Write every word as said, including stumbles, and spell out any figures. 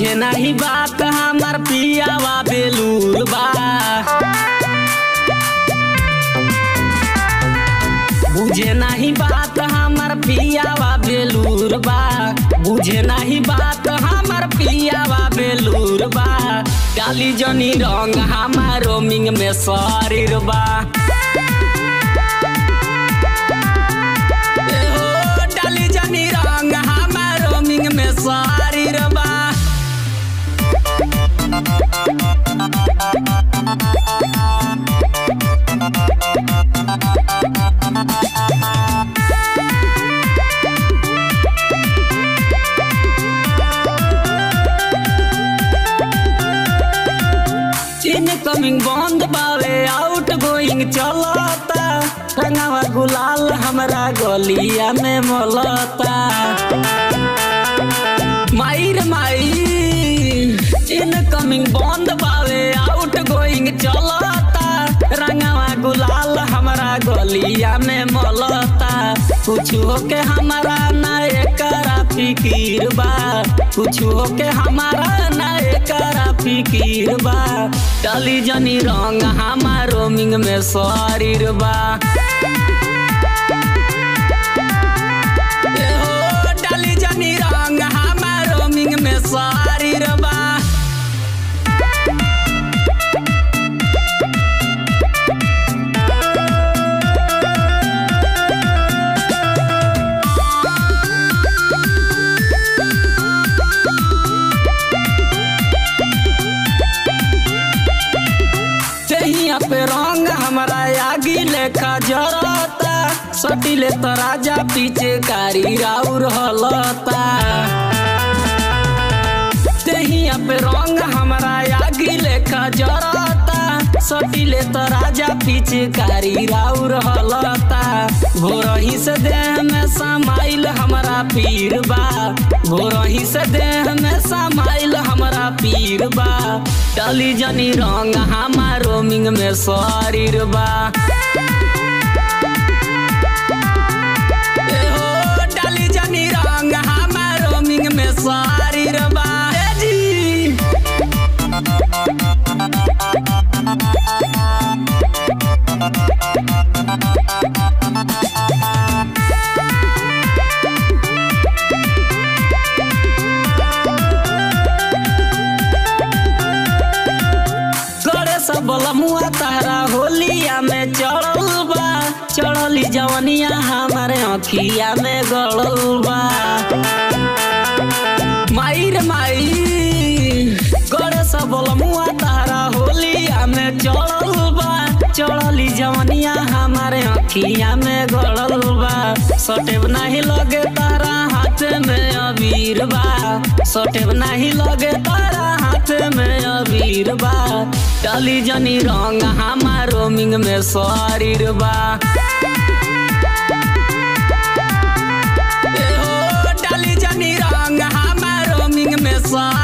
समझे नहीं बात हमार पियावा बेलूर बा। बुझे नहीं बात हमार पियावा बेलूर बा। बुझे नहीं बात हमार पियावा बेलूर बा। काली जनी रंग हमार रोमिंग में शरीर बा। इनकमिंग बंद बावे आउट गोइंग चलता। रंगावा गुलाल हमारा गलिया में मलता। मायर माई इनकमिंग बंद बावे आउट गोइंग चलता। रंगावा गुलाल हमारा गलिया में मलता। कुछ होके हमारा ना एकरा फिकीर बा। कुछ होके हमारा ना एकरा फिकीर बा। काली जनी रंग हमार रोमिंग में शरीर बा। डाली जनी रंग हमार रोमिंग में शरीर बा। रंग हमारा आगे लेखा जरता। सटीले तराजा पीछे कारी राउर हलता। तेहिया पे रंग हमारा आगे लेखा जरता। सटीले तराजा पीछे कारी राउर हलता। भोरही से देह में समाइल हमारा पीर बा। भोरही से देह में समाइल हमारा पीर बा। डाली जनी रंग हमार रोमिंग में शरीर बा। हो डाली जनी रंग हमार रोमिंग में शरीर बा। बलमुआ तारा होलिया में चढ़ल बा। चढ़ली जवनिया हमारे अखिया में गड़ल बा। मायर माई करे सा बलमुआ तारा होलिया में चढ़ल बा। चढ़ली जवनिया हमारे अखिया में गड़ल बा। सटेब नहीं लगे तारा हाथ में अबीर बा। सटेब नहीं लगे तारा हाथ में अबीर बा। डाली जनी रंग हमार रोमिंग में शरीर बा। डाली जनी रंग हमार रोमिंग में शरीर।